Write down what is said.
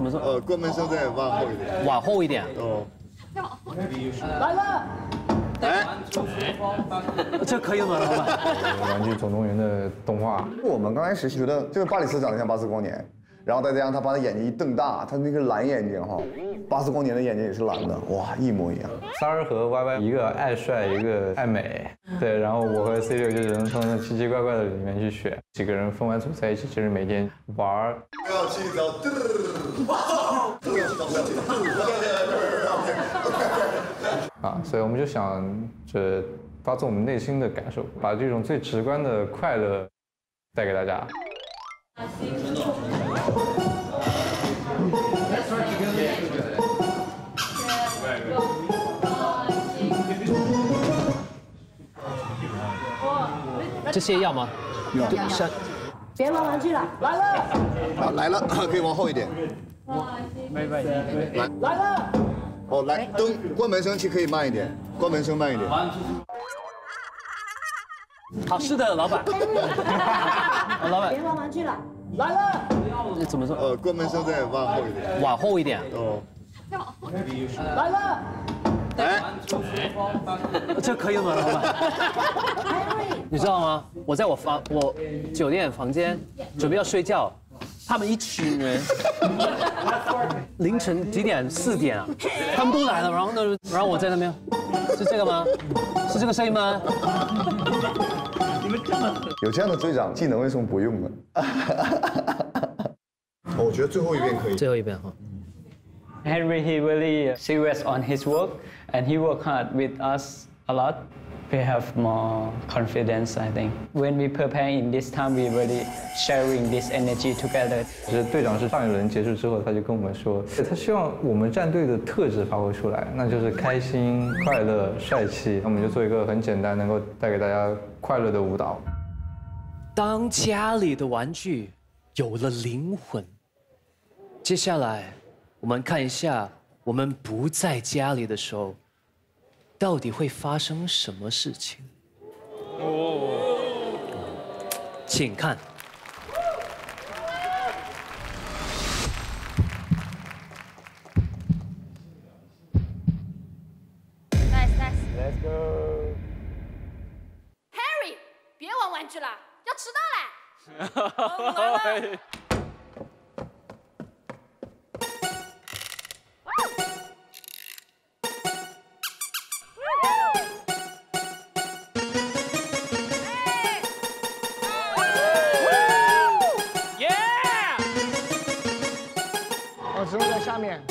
怎么说？关门声再往后一点。往后一点。哦。来了。哎。这可以吗，老板？《玩具总动员》的动画，我们刚开始觉得这个巴里斯长得像巴斯光年。 然后再加上他把他眼睛一瞪大，他那个蓝眼睛哈，巴斯光年的眼睛也是蓝的，哇，一模一样。三儿和 YY 一个爱帅，一个爱美，对。然后我和 C6就只能从那奇奇怪怪的里面去选，几个人分完组在一起，就是每天玩。不要去找，不要去找，啊，所以我们就想着发自我们内心的感受，把这种最直观的快乐带给大家。 这些要吗？要。删。别玩玩具了，来了。啊，来了，可以往后一点。来来了。哦，来灯关门声可以慢一点，关门声慢一点。好，是的，老板。老板，别玩玩具了。 来了，怎么说？关门声再往后一点，往后一点。哦。来了，哎，这可以吗，老板？你知道吗？我在我酒店房间准备要睡觉，他们一群人，凌晨几点？4点啊，他们都来了，然后呢，然后我在那边，是这个吗？是这个声音吗？ 有这样的队长技能为什么不用呢？我觉得最后一遍可以。最后一遍哈。Henry, he really serious on his work, and he work hard with us a lot. We have more confidence, I think. When we prepare in this time, we really sharing this energy together. 其实队长是上一轮结束之后，他就跟我们说，他希望我们战队的特质发挥出来，那就是开心、快乐、帅气。我们就做一个很简单，能够带给大家快乐的舞蹈。当家里的玩具有了灵魂，接下来我们看一下，我们不在家里的时候。 到底会发生什么事情？哦，请看。Nice, nice. Let's go. Harry， 别玩玩具了，要迟到了。植物在下面。